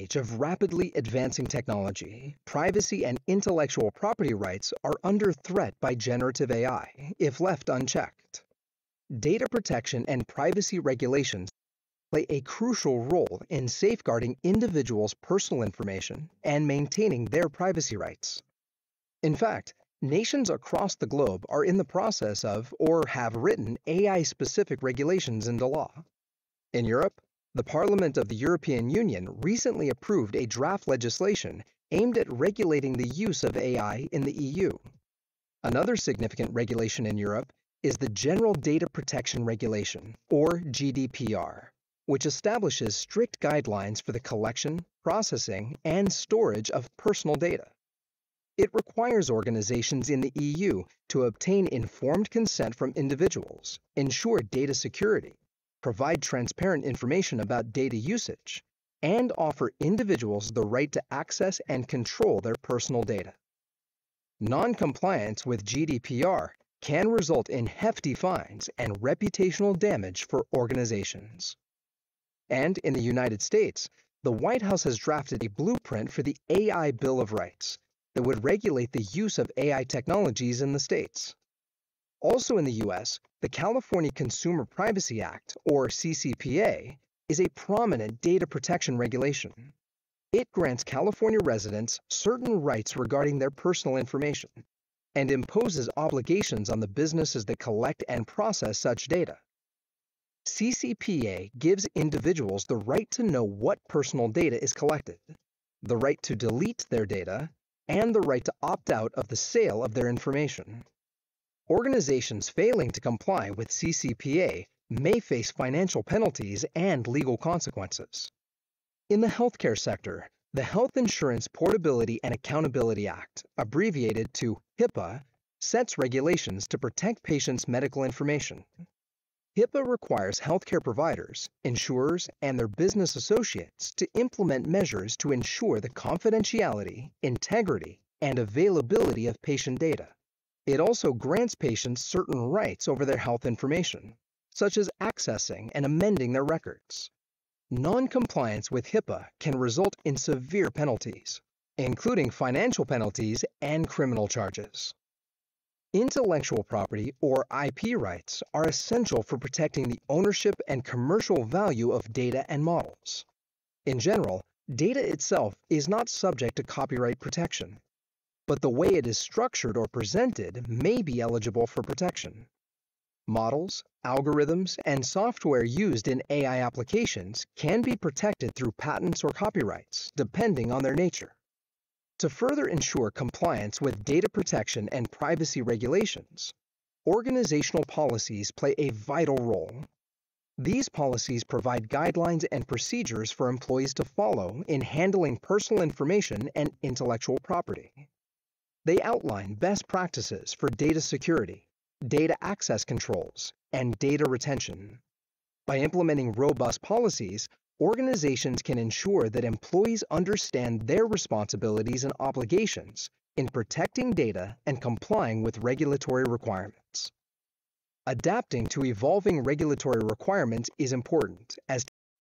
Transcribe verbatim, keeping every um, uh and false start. age of rapidly advancing technology, privacy and intellectual property rights are under threat by generative A I if left unchecked. Data protection and privacy regulations play a crucial role in safeguarding individuals' personal information and maintaining their privacy rights. In fact, nations across the globe are in the process of or have written A I-specific regulations into law. In Europe, the Parliament of the European Union recently approved a draft legislation aimed at regulating the use of A I in the E U. Another significant regulation in Europe is the General Data Protection Regulation, or G D P R, which establishes strict guidelines for the collection, processing, and storage of personal data. It requires organizations in the E U to obtain informed consent from individuals, ensure data security, provide transparent information about data usage, and offer individuals the right to access and control their personal data. Non-compliance with G D P R can result in hefty fines and reputational damage for organizations. And in the United States, the White House has drafted a blueprint for the A I Bill of Rights that would regulate the use of A I technologies in the states. Also in the U S, the California Consumer Privacy Act, or C C P A, is a prominent data protection regulation. It grants California residents certain rights regarding their personal information and imposes obligations on the businesses that collect and process such data. C C P A gives individuals the right to know what personal data is collected, the right to delete their data, and the right to opt out of the sale of their information. Organizations failing to comply with C C P A may face financial penalties and legal consequences. In the healthcare sector, the Health Insurance Portability and Accountability Act, abbreviated to HIPAA, sets regulations to protect patients' medical information. HIPAA requires healthcare providers, insurers, and their business associates to implement measures to ensure the confidentiality, integrity, and availability of patient data. It also grants patients certain rights over their health information, such as accessing and amending their records. Non-compliance with HIPAA can result in severe penalties, including financial penalties and criminal charges. Intellectual property, or I P rights, are essential for protecting the ownership and commercial value of data and models. In general, data itself is not subject to copyright protection, but the way it is structured or presented may be eligible for protection. Models, algorithms, and software used in A I applications can be protected through patents or copyrights, depending on their nature. To further ensure compliance with data protection and privacy regulations, organizational policies play a vital role. These policies provide guidelines and procedures for employees to follow in handling personal information and intellectual property. They outline best practices for data security, data access controls, and data retention. By implementing robust policies, organizations can ensure that employees understand their responsibilities and obligations in protecting data and complying with regulatory requirements. Adapting to evolving regulatory requirements is important, as